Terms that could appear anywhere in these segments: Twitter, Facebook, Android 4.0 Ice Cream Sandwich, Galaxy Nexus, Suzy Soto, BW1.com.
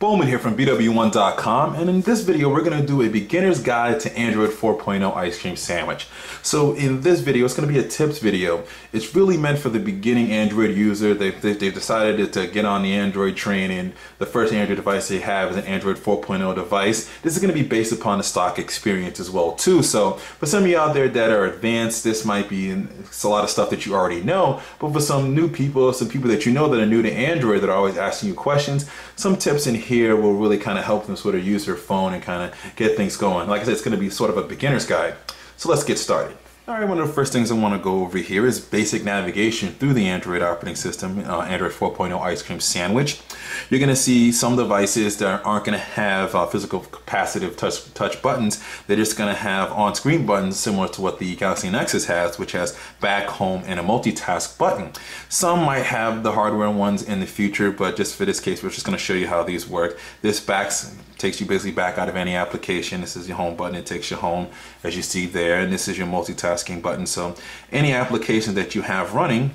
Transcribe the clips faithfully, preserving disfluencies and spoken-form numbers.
Bowman here from B W one dot com, and in this video we're going to do a beginner's guide to Android four point oh Ice Cream Sandwich. So in this video, it's going to be a tips video. It's really meant for the beginning Android user. They've, they've decided to get on the Android train, and the first Android device they have is an Android four point oh device. This is going to be based upon the stock experience as well too. So for some of you out there that are advanced, this might be it's a lot of stuff that you already know, but for some new people, some people that you know that are new to Android that are always asking you questions, some tips in here here will really kind of help them sort of use their phone and kind of get things going. Like I said, it's going to be sort of a beginner's guide. So let's get started. All right, one of the first things I want to go over here is basic navigation through the Android operating system, uh, Android four point oh Ice Cream Sandwich. You're going to see some devices that aren't going to have uh, physical capacitive touch, touch buttons. They're just going to have on-screen buttons similar to what the Galaxy Nexus has, which has back, home, and a multitask button. Some might have the hardware ones in the future, but just for this case, we're just going to show you how these work. This backs takes you basically back out of any application. This is your home button. It takes you home, as you see there, and this is your multitasking button. So any application that you have running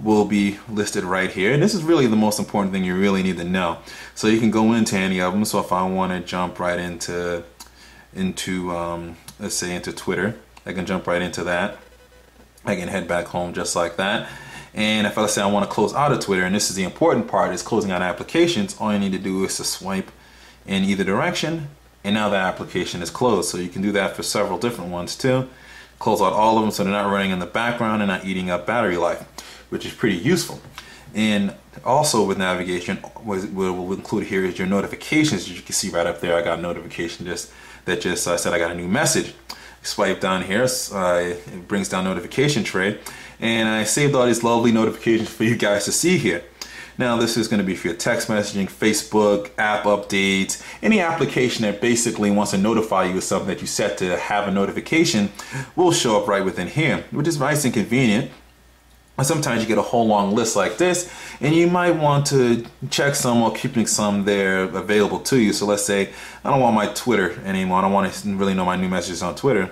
will be listed right here, and this is really the most important thing you really need to know. So you can go into any of them. So if I want to jump right into into um, let's say into Twitter, I can jump right into that. I can head back home just like that. And if I say I want to close out of Twitter, and this is the important part, is closing out applications, all you need to do is to swipe in either direction, and now the application is closed. So you can do that for several different ones too. Close out all of them so they're not running in the background and not eating up battery life, which is pretty useful. And also with navigation, what we'll include here is your notifications. You can see right up there, I got a notification just that just I said I got a new message. Swipe down here, uh, it brings down notification tray, and I saved all these lovely notifications for you guys to see here. Now this is going to be for your text messaging, Facebook, app updates, any application that basically wants to notify you of something that you set to have a notification will show up right within here, which is nice and convenient. Sometimes you get a whole long list like this, and you might want to check some or keeping some there available to you. So let's say I don't want my Twitter anymore. I don't want to really know my new messages on Twitter.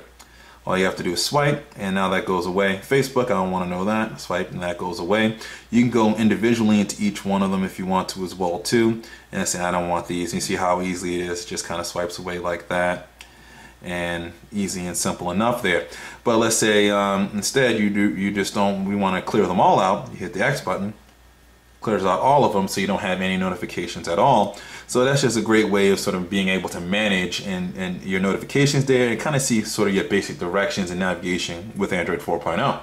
All you have to do is swipe, and now that goes away. Facebook, I don't want to know that. Swipe, and that goes away. You can go individually into each one of them if you want to as well too. And say, I don't want these. And you see how easy it is. It just kind of swipes away like that. And easy and simple enough there. But let's say um, instead you do you just don't. We want to clear them all out. You hit the X button. Clears out all of them, so you don't have any notifications at all. So that's just a great way of sort of being able to manage and, and your notifications there, and kind of see sort of your basic directions and navigation with Android four point oh.